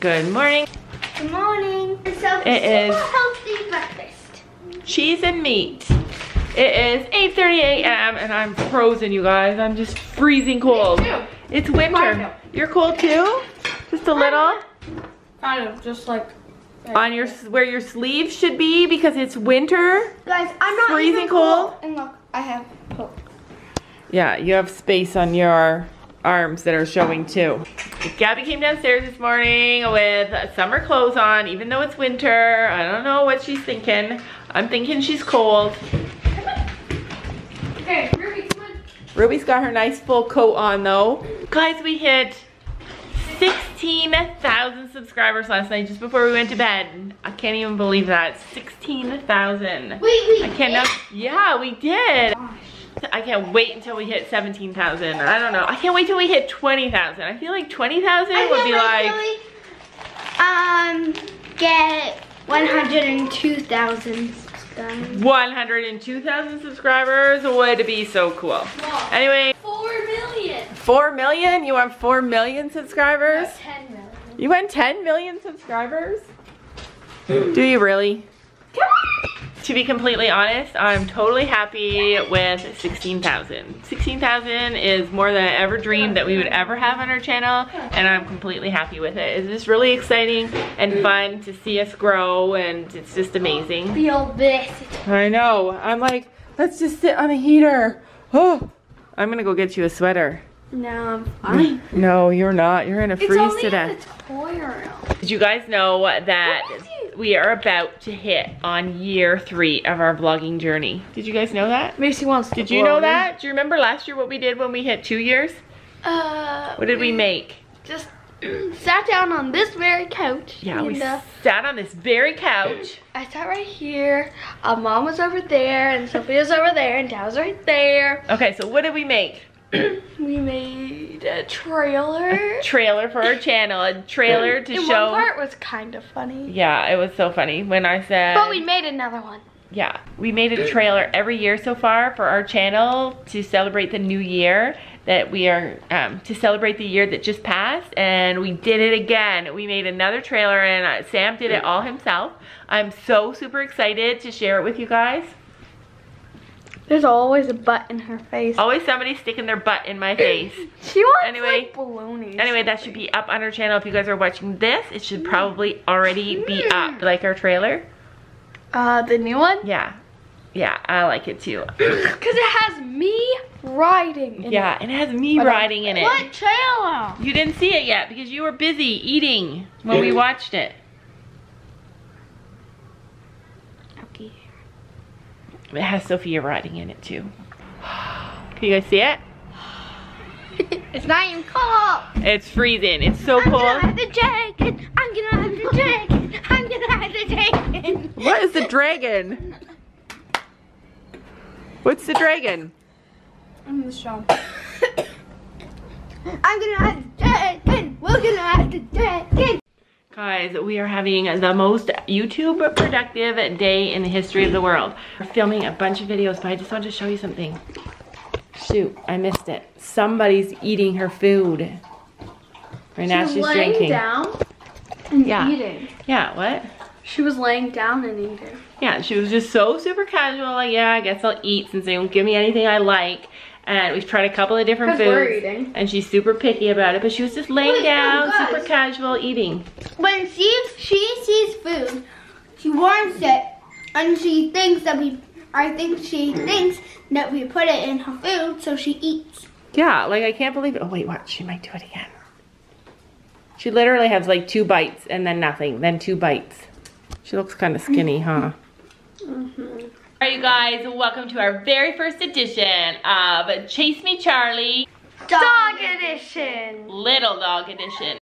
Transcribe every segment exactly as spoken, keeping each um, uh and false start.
Good morning. Good morning. It's a it is healthy breakfast. Cheese and meat. It is eight thirty a m and I'm frozen, you guys. I'm just freezing cold. It's winter. You're cold too? Just a little? Kind of, just like on your where your sleeves should be because it's winter. Guys, I'm not freezing cold. cold. And look, I have cold. Yeah, you have space on your arms that are showing too. Gabby came downstairs this morning with summer clothes on, even though it's winter. I don't know what she's thinking. I'm thinking she's cold. Okay, Ruby, come on. Ruby's got her nice full coat on though. Guys, we hit sixteen thousand subscribers last night just before we went to bed. I can't even believe that. sixteen thousand. Wait, wait. I cannot. Yeah, we did. I can't wait until we hit seventeen thousand. I don't know. I can't wait till we hit twenty thousand. I feel like twenty thousand would be like. Um, get one hundred two thousand subscribers. one hundred two thousand subscribers would be so cool. Wow. Anyway. Four million? You want four million subscribers? No, ten million. You want ten million subscribers? Do you really? To be completely honest, I'm totally happy with sixteen thousand. sixteen thousand is more than I ever dreamed that we would ever have on our channel, and I'm completely happy with it. It's just really exciting and fun to see us grow, and it's just amazing. Feel this. I know. I'm like, let's just sit on a heater. Oh, I'm gonna go get you a sweater. No, I'm fine. No, you're not. You're gonna freeze to death. It's only in the toy room. Did you guys know that we are about to hit on year three of our vlogging journey? Did you guys know that? Macy wants to. Did you know that? Do you remember last year what we did when we hit two years? Uh. What did we, we make? Just sat down on this very couch. Yeah, we the, sat on this very couch. I sat right here. Our mom was over there, and Sophia's over there, and Dad was right there. Okay, so what did we make? We made a trailer. A trailer for our channel. A trailer to and show. One part was kind of funny. Yeah, it was so funny when I said. But we made another one. Yeah, we made a trailer every year so far for our channel to celebrate the new year that we are um, to celebrate the year that just passed, and we did it again. We made another trailer, and Sam did it all himself. I'm so super excited to share it with you guys. There's always a butt in her face. Always somebody sticking their butt in my face. She wants anyway, like baloney. Anyway, that should be up on our channel. If you guys are watching this, it should probably already be up, like our trailer. Uh, the new one? Yeah. Yeah, I like it too. Because it has me riding in yeah, it. Yeah, it has me what riding in it. What trailer? You didn't see it yet because you were busy eating when we watched it. It has Sophia riding in it too. Can you guys see it? It's not even cold. It's freezing. It's so cold. I'm gonna have the dragon. I'm gonna have the dragon. I'm gonna have the dragon. What is the dragon? What's the dragon? I'm the show. I'm gonna have the dragon. We're gonna have the dragon. Guys, we are having the most YouTube productive day in the history of the world. We're filming a bunch of videos, but I just wanted to show you something. Shoot, I missed it. Somebody's eating her food. Right now she's drinking. She was laying down and yeah. eating. Yeah, what? She was laying down and eating. Yeah, she was just so super casual, like, yeah, I guess I'll eat since they won't give me anything I like. And we've tried a couple of different foods. We're eating. And she's super picky about it, but she was just laying Wait, down, oh super casual eating. When she, she sees food, she wants it, and she thinks that we, I think she thinks that we put it in her food, so she eats. Yeah, like I can't believe it. Oh wait, watch, she might do it again. She literally has like two bites and then nothing, then two bites. She looks kind of skinny, huh? Mm-hmm. Alright you guys, welcome to our very first edition of Chase Me Charlie Dog, dog Edition. Little Dog Edition.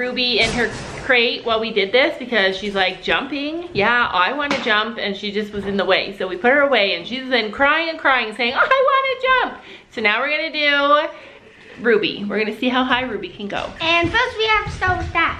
Ruby in her crate while we did this because she's like jumping. Yeah, I want to jump, and she just was in the way. So we put her away, and she's been crying and crying saying, oh, I want to jump. So now we're going to do Ruby. We're going to see how high Ruby can go. And first we have to start with that.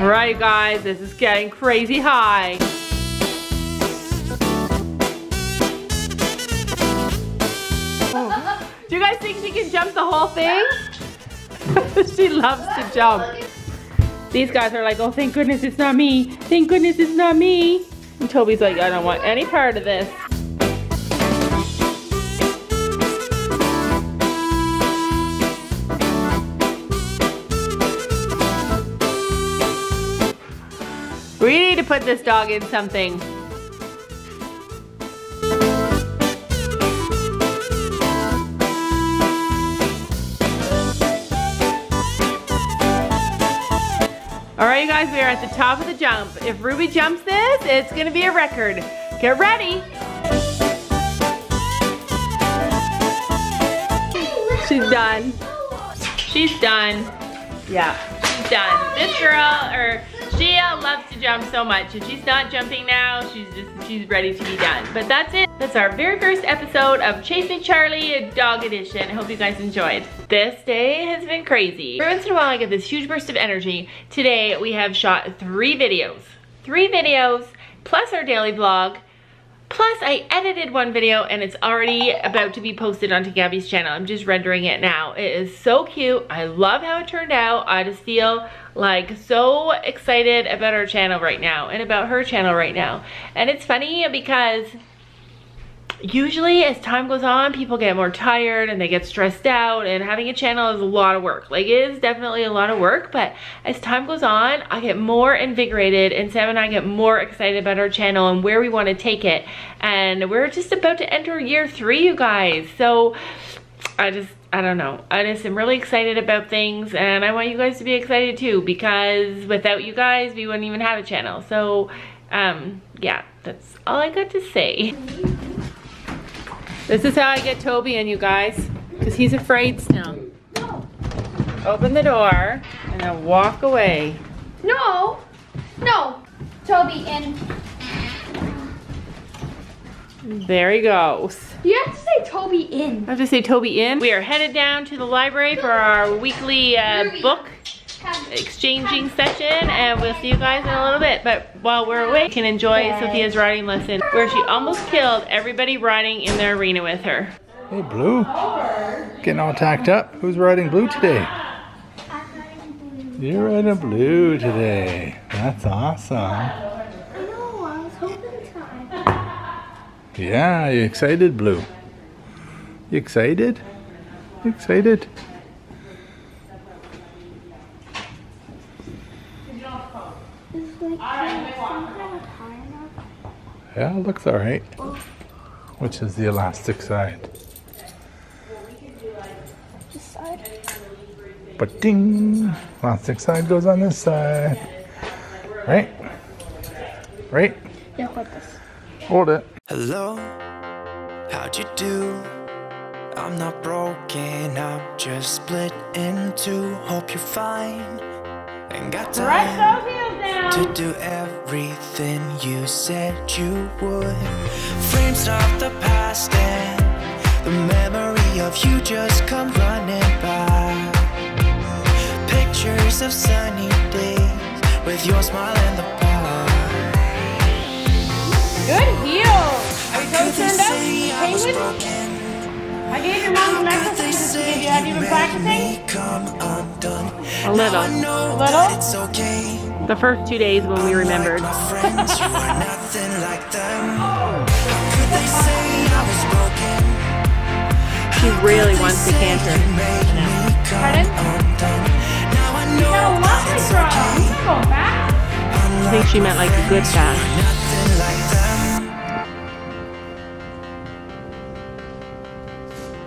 Alright guys, this is getting crazy high. Oh. Do you guys think she can jump the whole thing? She loves to jump. These guys are like, oh thank goodness it's not me. Thank goodness it's not me. And Toby's like, I don't want any part of this. We need to put this dog in something. All right, you guys, we are at the top of the jump. If Ruby jumps this, it's gonna be a record. Get ready. She's done. She's done. Yeah, she's done. This girl, or Gia loves to jump so much. If she's not jumping now, she's just, she's ready to be done. But that's it. That's our very first episode of Chase Me Charlie, Dog Edition. I hope you guys enjoyed. This day has been crazy. Every once in a while, I get this huge burst of energy. Today, we have shot three videos. Three videos, plus our daily vlog. Plus, I edited one video, and it's already about to be posted onto Gabby's channel. I'm just rendering it now. It is so cute. I love how it turned out. I just feel like so excited about our channel right now and about her channel right now. And it's funny because usually as time goes on, people get more tired and they get stressed out, and having a channel is a lot of work. Like, it is definitely a lot of work, but as time goes on, I get more invigorated, and Sam and I get more excited about our channel and where we want to take it. And we're just about to enter year three, you guys. So I just, I don't know. I just am really excited about things, and I want you guys to be excited too, because without you guys, we wouldn't even have a channel. So um, yeah, that's all I got to say. This is how I get Toby in, you guys, because he's afraid still. No. Open the door and then walk away. No. No. Toby in. There he goes. You have to say Toby in. I have to say Toby in. We are headed down to the library for our weekly uh, book exchanging session, and we'll see you guys in a little bit. But while we're away, we can enjoy Yay. Sophia's riding lesson, where she almost killed everybody riding in the arena with her. Hey Blue, getting all tacked up. Who's riding Blue today? You're riding Blue today. That's awesome. I know, I was hoping to. Yeah, you excited, Blue? You excited? You excited? Yeah, it looks all right. Which is the elastic side. This side? But ding! Elastic side goes on this side. Right? Right? Yeah, hold this. Hold it. Hello, how'd you do? I'm not broken, I'm just split in two. Hope you're fine. And got time. Right, Sophia! To do everything you said you would. Frames of the past and the memory of you just come running by. Pictures of sunny days with your smile and the pie. Good heel. Are you so turned up? Hey, with I gave your mom the necklace because you hadn't even practicing. A little. A little? Okay. The first two days when we remembered. She really wants to canter. Pardon? You got a lovely throw. You can go fast. I think she meant like a good fast.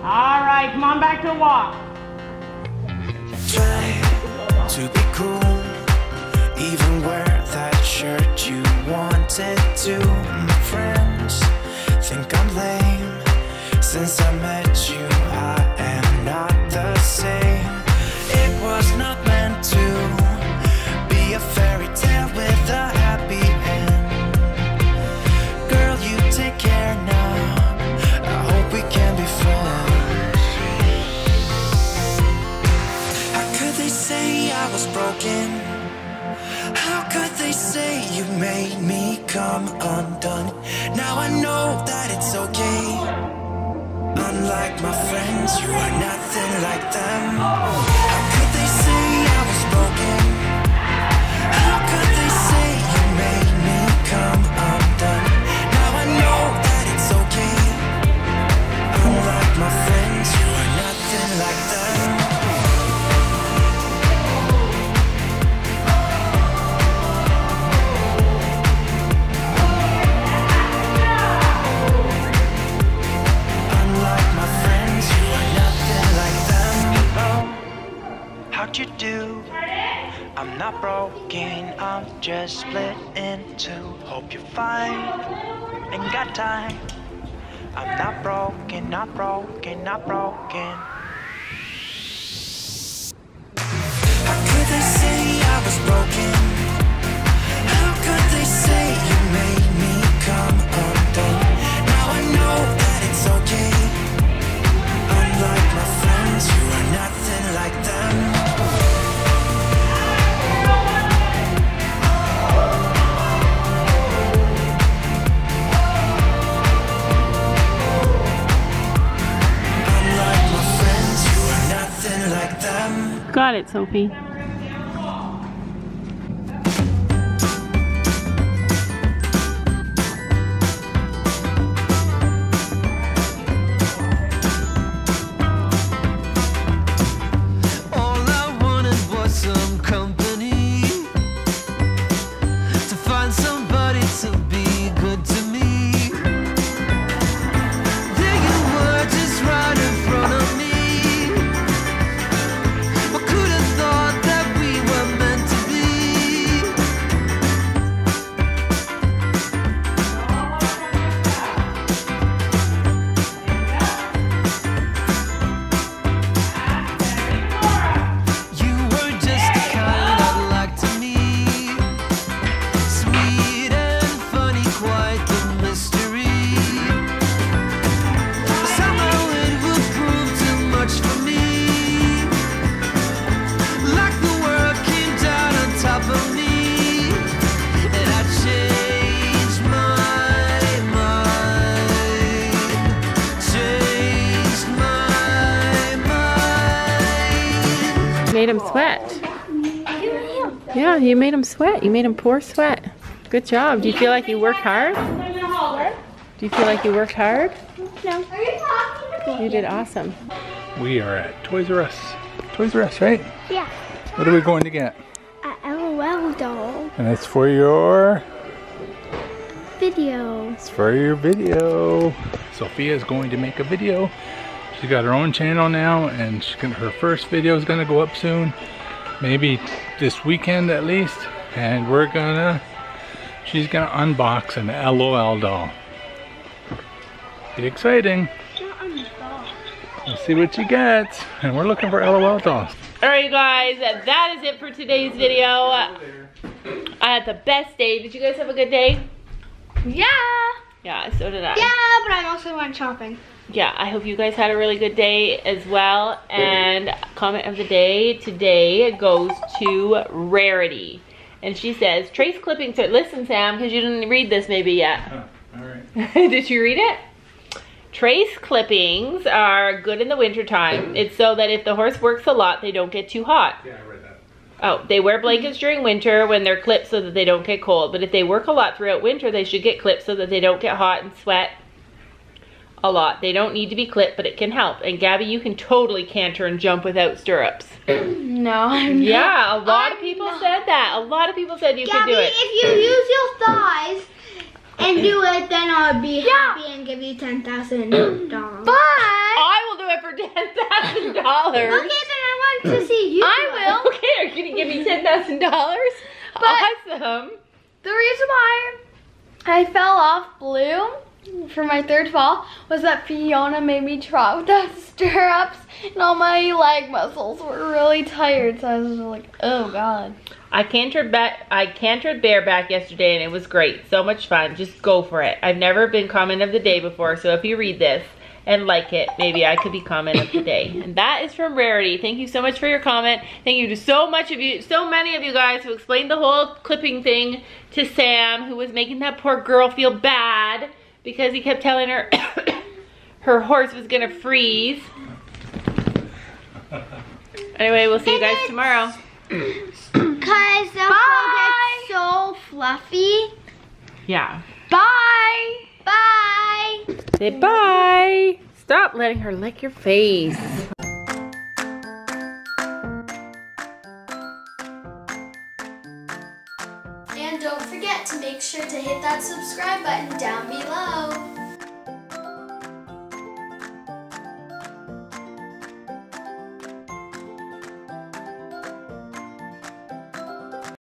All right, come on back to walk. Try to be cool, even wear that shirt you wanted to. My friends think I'm lame. Since I met you, I am not the same. It was not meant to be a fairy tale with a happy end. Girl, you take care now. I hope we can be friends. How could they say I was broken? How could they say you made me come undone? Now I know that it's okay. Unlike my friends, you are nothing like them. How could they say I was broken? How could they say you made me come undone? Now I know that it's okay. Unlike my friends, you are nothing like them. You do. I'm not broken, I'm just split in two. Hope you're fine, ain't got time. I'm not broken, not broken, not broken. How could they say I was broken? How could they say you made me come undone? Now I know that it's okay. Unlike my friends, you are nothing like them. Got it, Sophie. Made him sweat. Yeah, you made him sweat. You made him pour sweat. Good job. Do you feel like you worked hard? Do you feel like you worked hard? No. You did awesome. We are at Toys R Us. Toys R Us, right? Yeah. What are we going to get? A LOL doll. And it's for your video. It's for your video. Sophia is going to make a video. She got her own channel now, and she can, her first video is gonna go up soon, maybe this weekend at least. And we're gonna, she's gonna unbox an LOL doll. Be exciting. We'll see what she gets, and we're looking for LOL dolls. All right, you guys, that is it for today's video. I had the best day. Did you guys have a good day? Yeah. Yeah, so did I. Yeah, but I also went shopping. Yeah, I hope you guys had a really good day as well. And comment of the day today goes to Rarity. And she says, trace clipping. So listen, Sam, because you didn't read this maybe yet. Oh, all right. Did you read it? Trace clippings are good in the wintertime. It's so that if the horse works a lot, they don't get too hot. Yeah, I read that. Oh, they wear blankets during winter when they're clipped so that they don't get cold. But if they work a lot throughout winter, they should get clipped so that they don't get hot and sweat a lot. They don't need to be clipped, but it can help. And Gabby, you can totally canter and jump without stirrups. No, I'm not. Yeah, a lot I'm of people not. said that. A lot of people said you Gabby, could do it. Gabby, if you use your thighs and do it, then I'll be yeah. happy and give you ten thousand dollars. But I will do it. it for ten thousand dollars. Okay, then I want to see you. I will. Okay, are you going to give me ten thousand dollars? Awesome. The reason why I fell off Blue for my third fall was that Fiona made me try without stirrups and all my leg muscles were really tired, so I was just like, oh god. I cantered back I cantered bareback yesterday and it was great. So much fun. Just go for it. I've never been comment of the day before, so if you read this and like it, maybe I could be comment of the day. And that is from Rarity. Thank you so much for your comment. Thank you to so much of you, so many of you guys who explained the whole clipping thing to Sam, who was making that poor girl feel bad because he kept telling her her horse was gonna freeze. Anyway, we'll see you guys tomorrow. Cause the Bye. Hole gets so fluffy. Yeah. Bye. Bye. Say bye. Stop letting her lick your face. And don't forget to make sure to hit that subscribe button down below.